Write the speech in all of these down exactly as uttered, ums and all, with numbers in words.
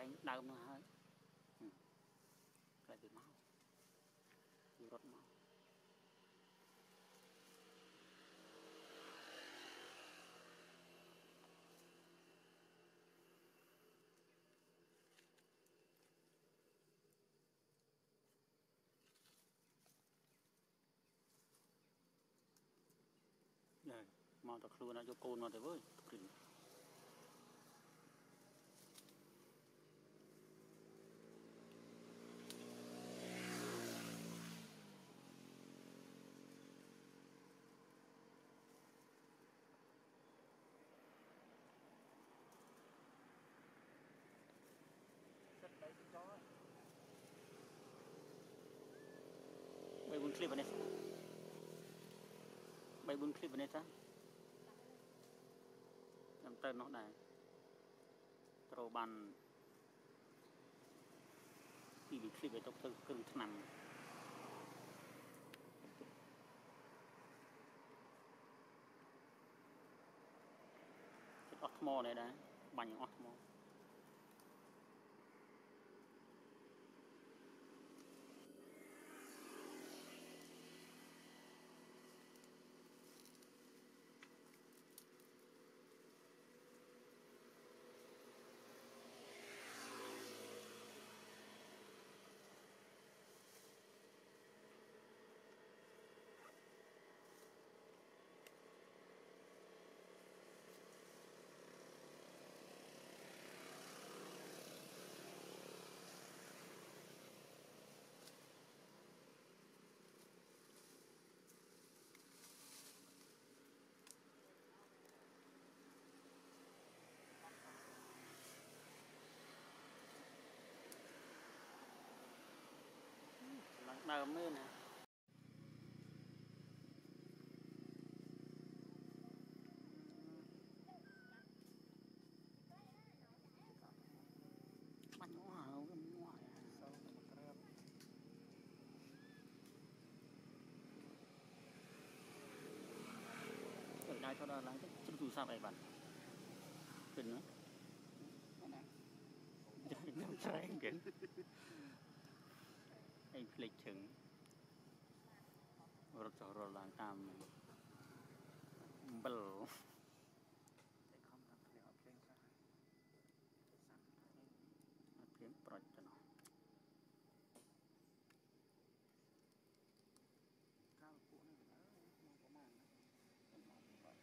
ลงดำนะฮะกลายเป็นเมาดูรถเมามาตะครูนะโยโกนมาแต่เว้ยกลิ่นใบบุญคลิปวันนี้ใบบุญคลิปวันนี้จ้ะจำเติมน้องได้โตรบันที่บุญคลิปไปตกตึกกึ่งถนันจุดออทโมเลยนะบันยังออทโมเติมมือนะมันหัวเหากันหัวเศร้ามันกระเบเกิดได้เท่าไรหลังจากจุดสูบซาบไอ้บันเป็นเนาะน้ำใส่เกินไอ้พลิกถึงรถจอดรถล้างตามเบลไอ้คอมทำเพลงเอาเพลงซะเอาเพลงปล่อยจะหน่อยข้าวปูนี่นะมันประมาณนะเป็นหม้อปล่อย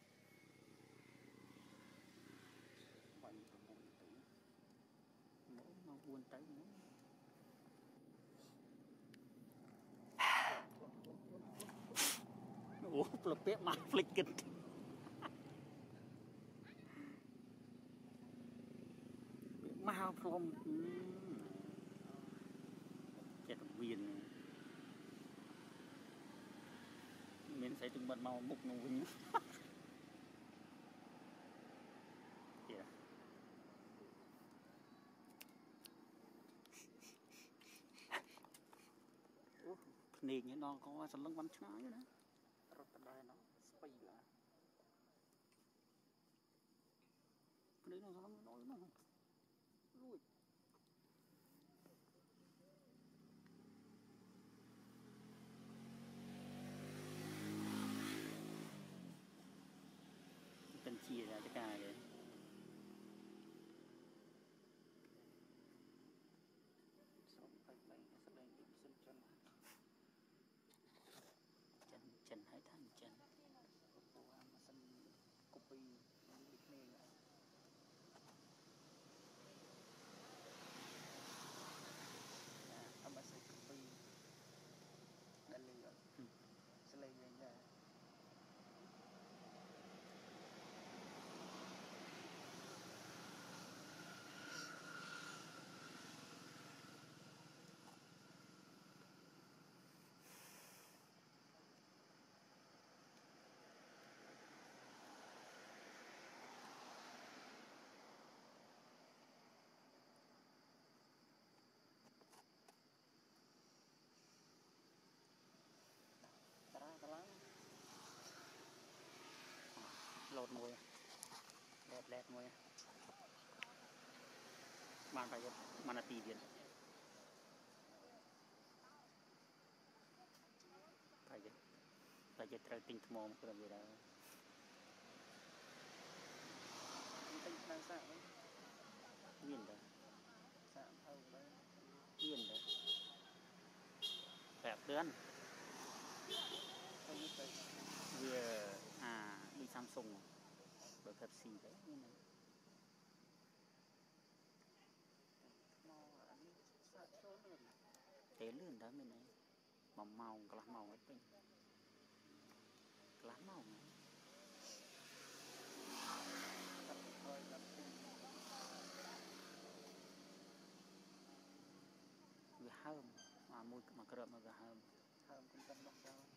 ปล่อยประมาณถึงหม้อมาวนเต้หม้อโอ้โหปลาเป๊ะมาฟลิกกันมาพร้อมเจ็ดเวียนเหม็นใส่ถึงบัดเมาบุกนูวิ่งเดี๋ยวพเนกเนี่ยนอนก็สันลังวันช้าอยู่นะรถได้เนาะสปีดละคนนี้น้องกำลังน้อยน้องลุยเป็นชีแล้วจะกลายเลยสองไปไหนแสดงยิ้มซึ้งจนจันให้ท่านจันตัวมาสั่นกุปีมันดิบเนยนะทำมาใส่กุปีนั่นเลยอ่ะสไลด์ยังไงโหลดมวยแรกมวย mana saja mana tidian. Saja, saja terting semua mungkin ada. Ting terasa, win dah, win dah. Setiap bulan. Về à đi Samsung bởi thật xì đấy nhưng mà té lươn đó mình này màu màu cái lá màu ấy tinh lá màu này vừa hơm mà mùi mà cơm mà vừa hơm hơm cũng cần bóc ra